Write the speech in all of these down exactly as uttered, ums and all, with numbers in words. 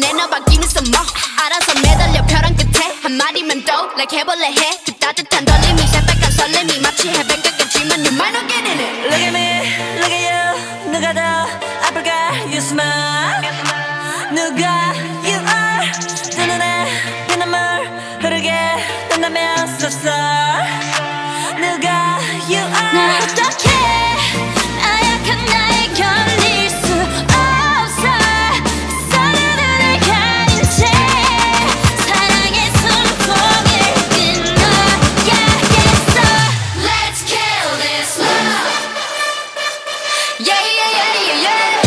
내놔봐 give me some more. 알아서 매달려 벼랑 끝에 한 마디만 더 like 해볼래 해. 그 따뜻한 떨림이 새빨간 설렘이 마치 해변가겠지만 you might not get in it. Look at me, look at you. 누가 더 아플까 you smile. 누가 you are. 두 눈에 빛나물 흐르게 된다면 섭섭. 누가 you are. 나 어떡해 나약한 나의 견딜 수 없어. 서늘한 을 가린 채 사랑의 손목을 끊어야겠어. Let's kill this love. Yeah yeah yeah yeah yeah.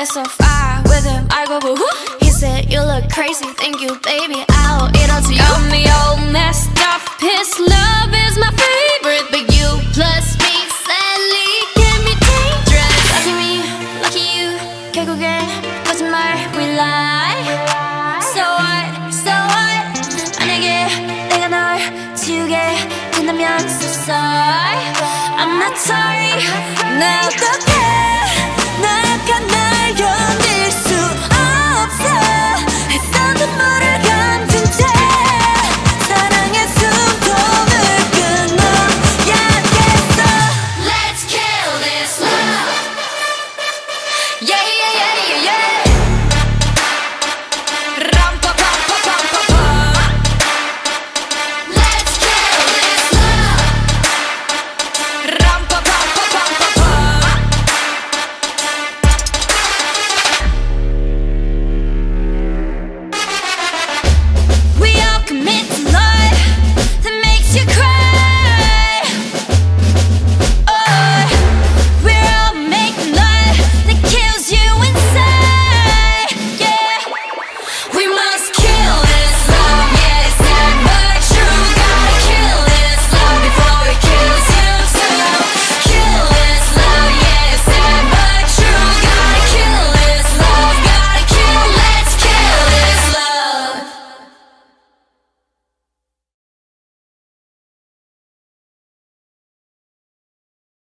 It's so fire with him, I go boo-hoo. He said, you look crazy, thank you, baby, I'll eat all to you. Got me all messed up, his love is my favorite. But you plus me, sadly, can be dangerous. Lucky me, lucky you, 결국엔 거짓말, we lie. So what, so what, 만약에 내가 널 지우게 된다면 so sorry. I'm not sorry, now